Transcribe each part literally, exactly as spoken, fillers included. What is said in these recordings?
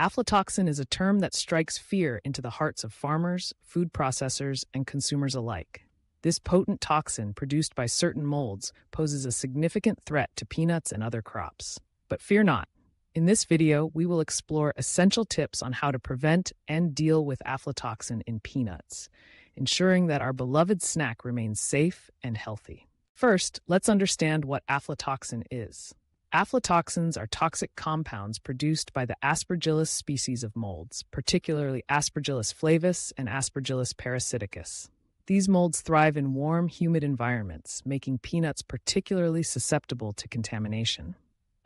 Aflatoxin is a term that strikes fear into the hearts of farmers, food processors, and consumers alike. This potent toxin, produced by certain molds, poses a significant threat to peanuts and other crops. But fear not. In this video, we will explore essential tips on how to prevent and deal with aflatoxin in peanuts, ensuring that our beloved snack remains safe and healthy. First, let's understand what aflatoxin is. Aflatoxins are toxic compounds produced by the Aspergillus species of molds, particularly Aspergillus flavus and Aspergillus parasiticus. These molds thrive in warm, humid environments, making peanuts particularly susceptible to contamination.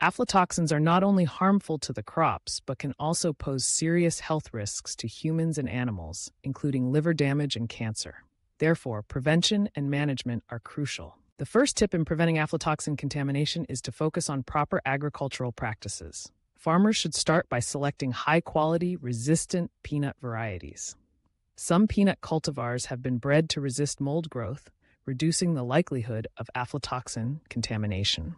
Aflatoxins are not only harmful to the crops, but can also pose serious health risks to humans and animals, including liver damage and cancer. Therefore, prevention and management are crucial. The first tip in preventing aflatoxin contamination is to focus on proper agricultural practices. Farmers should start by selecting high-quality, resistant peanut varieties. Some peanut cultivars have been bred to resist mold growth, reducing the likelihood of aflatoxin contamination.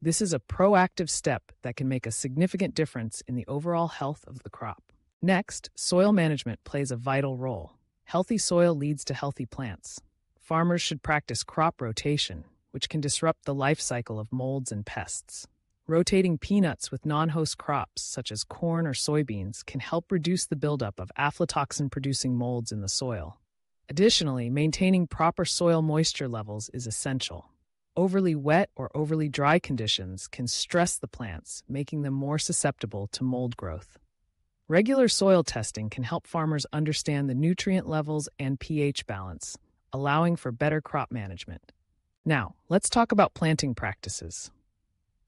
This is a proactive step that can make a significant difference in the overall health of the crop. Next, soil management plays a vital role. Healthy soil leads to healthy plants. Farmers should practice crop rotation, which can disrupt the life cycle of molds and pests. Rotating peanuts with non-host crops, such as corn or soybeans, can help reduce the buildup of aflatoxin-producing molds in the soil. Additionally, maintaining proper soil moisture levels is essential. Overly wet or overly dry conditions can stress the plants, making them more susceptible to mold growth. Regular soil testing can help farmers understand the nutrient levels and pH balance, allowing for better crop management. Now, let's talk about planting practices.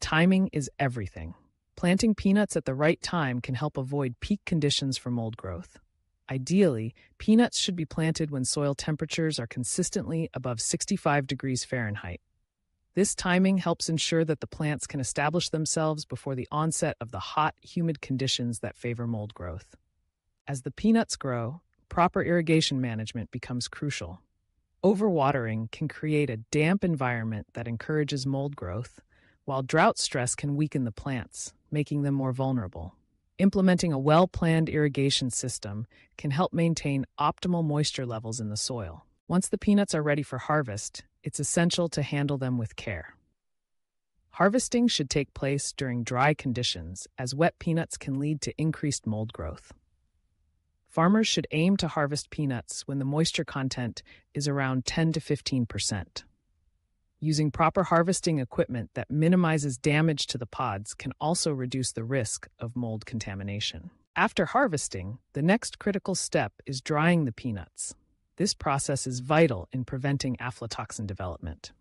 Timing is everything. Planting peanuts at the right time can help avoid peak conditions for mold growth. Ideally, peanuts should be planted when soil temperatures are consistently above sixty-five degrees Fahrenheit. This timing helps ensure that the plants can establish themselves before the onset of the hot, humid conditions that favor mold growth. As the peanuts grow, proper irrigation management becomes crucial. Overwatering can create a damp environment that encourages mold growth, while drought stress can weaken the plants, making them more vulnerable. Implementing a well-planned irrigation system can help maintain optimal moisture levels in the soil. Once the peanuts are ready for harvest, it's essential to handle them with care. Harvesting should take place during dry conditions, as wet peanuts can lead to increased mold growth. Farmers should aim to harvest peanuts when the moisture content is around ten to fifteen percent. Using proper harvesting equipment that minimizes damage to the pods can also reduce the risk of mold contamination. After harvesting, the next critical step is drying the peanuts. This process is vital in preventing aflatoxin development.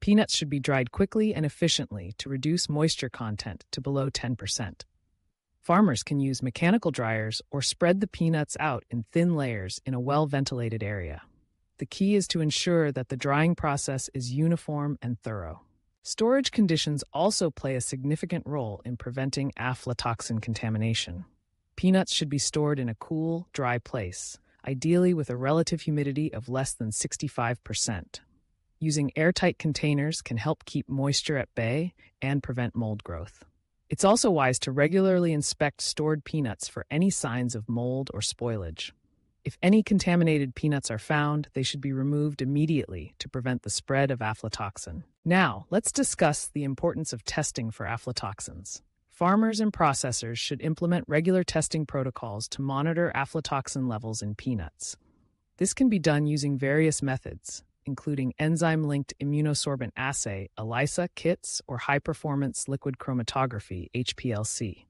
Peanuts should be dried quickly and efficiently to reduce moisture content to below ten percent. Farmers can use mechanical dryers or spread the peanuts out in thin layers in a well-ventilated area. The key is to ensure that the drying process is uniform and thorough. Storage conditions also play a significant role in preventing aflatoxin contamination. Peanuts should be stored in a cool, dry place, ideally with a relative humidity of less than sixty-five percent. Using airtight containers can help keep moisture at bay and prevent mold growth. It's also wise to regularly inspect stored peanuts for any signs of mold or spoilage. If any contaminated peanuts are found, they should be removed immediately to prevent the spread of aflatoxin. Now, let's discuss the importance of testing for aflatoxins. Farmers and processors should implement regular testing protocols to monitor aflatoxin levels in peanuts. This can be done using various methods, including enzyme-linked immunosorbent assay, ELISA kits, or high-performance liquid chromatography, H P L C.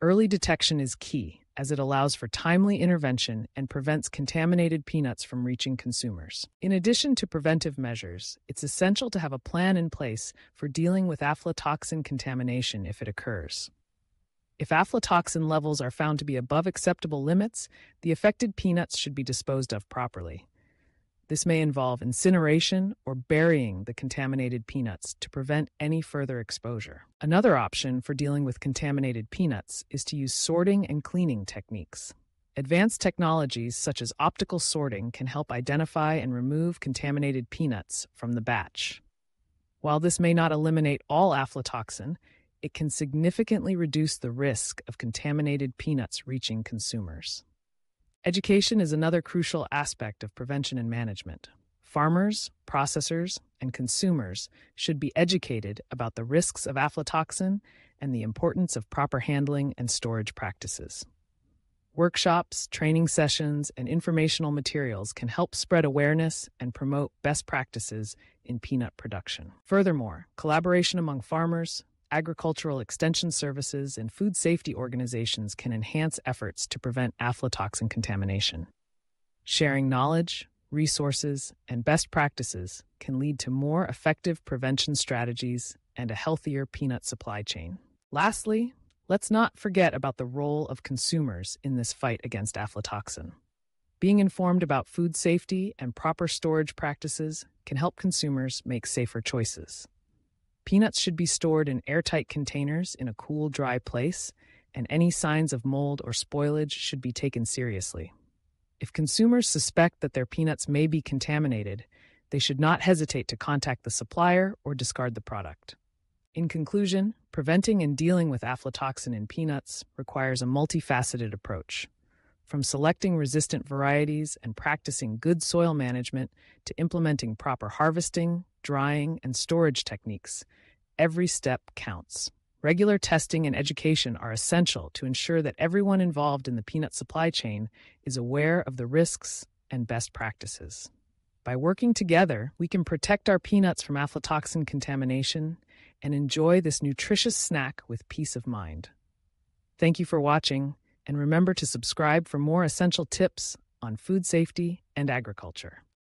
Early detection is key, as it allows for timely intervention and prevents contaminated peanuts from reaching consumers. In addition to preventive measures, it's essential to have a plan in place for dealing with aflatoxin contamination if it occurs. If aflatoxin levels are found to be above acceptable limits, the affected peanuts should be disposed of properly. This may involve incineration or burying the contaminated peanuts to prevent any further exposure. Another option for dealing with contaminated peanuts is to use sorting and cleaning techniques. Advanced technologies such as optical sorting can help identify and remove contaminated peanuts from the batch. While this may not eliminate all aflatoxin, it can significantly reduce the risk of contaminated peanuts reaching consumers. Education is another crucial aspect of prevention and management. Farmers, processors, and consumers should be educated about the risks of aflatoxin and the importance of proper handling and storage practices. Workshops, training sessions, and informational materials can help spread awareness and promote best practices in peanut production. Furthermore, collaboration among farmers, agricultural extension services, and food safety organizations can enhance efforts to prevent aflatoxin contamination. Sharing knowledge, resources, and best practices can lead to more effective prevention strategies and a healthier peanut supply chain. Lastly, let's not forget about the role of consumers in this fight against aflatoxin. Being informed about food safety and proper storage practices can help consumers make safer choices. Peanuts should be stored in airtight containers in a cool, dry place, and any signs of mold or spoilage should be taken seriously. If consumers suspect that their peanuts may be contaminated, they should not hesitate to contact the supplier or discard the product. In conclusion, preventing and dealing with aflatoxin in peanuts requires a multifaceted approach. From selecting resistant varieties and practicing good soil management to implementing proper harvesting, drying, and storage techniques, every step counts. Regular testing and education are essential to ensure that everyone involved in the peanut supply chain is aware of the risks and best practices. By working together, we can protect our peanuts from aflatoxin contamination and enjoy this nutritious snack with peace of mind. Thank you for watching, and remember to subscribe for more essential tips on food safety and agriculture.